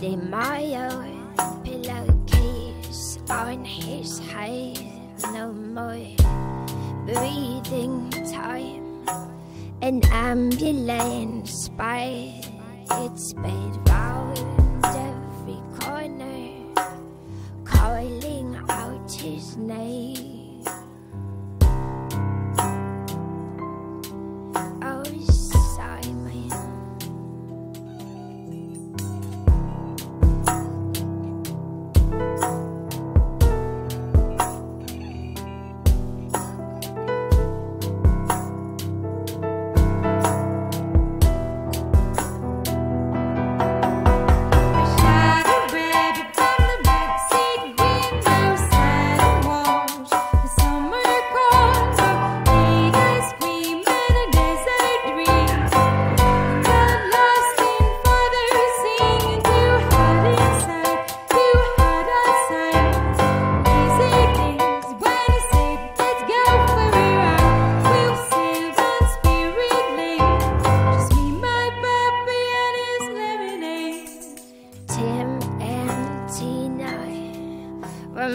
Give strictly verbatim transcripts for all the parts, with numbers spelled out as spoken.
The Mayo pillowcase on his head, no more breathing time. An ambulance by its bed round every corner, calling out his name. Oh, Simon.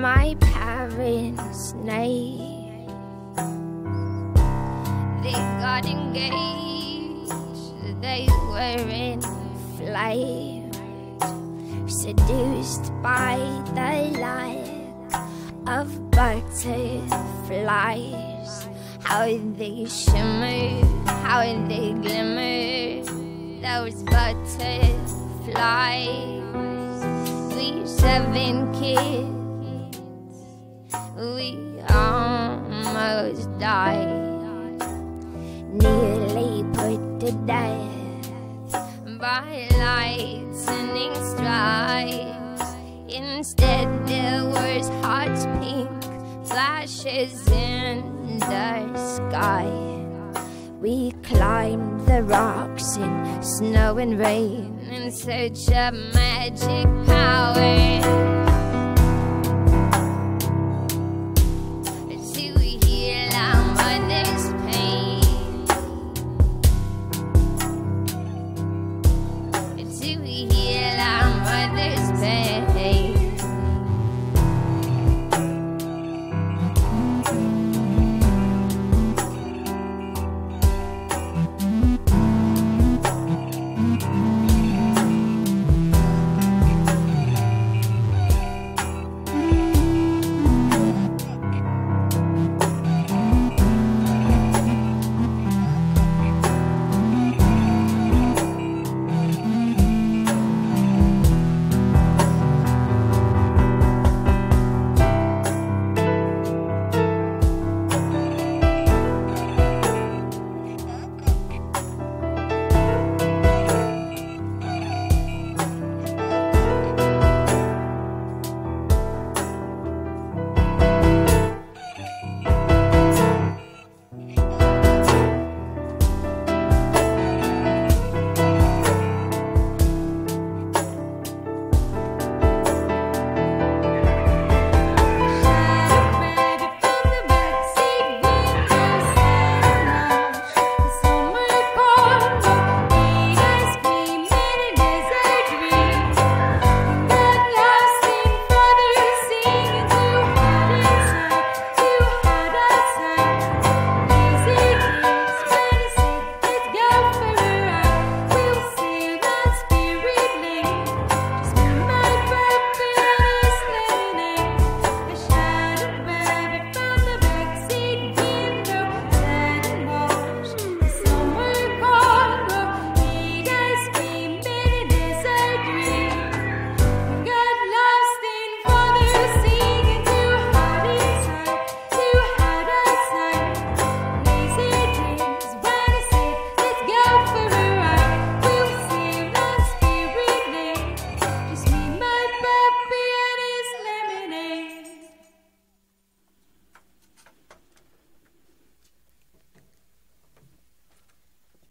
My parents' name, they got engaged, they were inflamed, seduced by the light of butterflies. How they shimmer, how they glimmer, those butterflies. We seven kids, we almost died, nearly put to death by lightning strikes. Instead there was hot pink flashes in the sky. We climbed the rocks in snow and rain in search of magic power.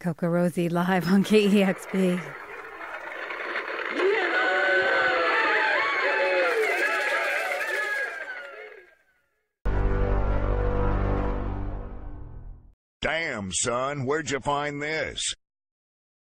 CocoRosie live on K E X P. Damn, son, where'd you find this?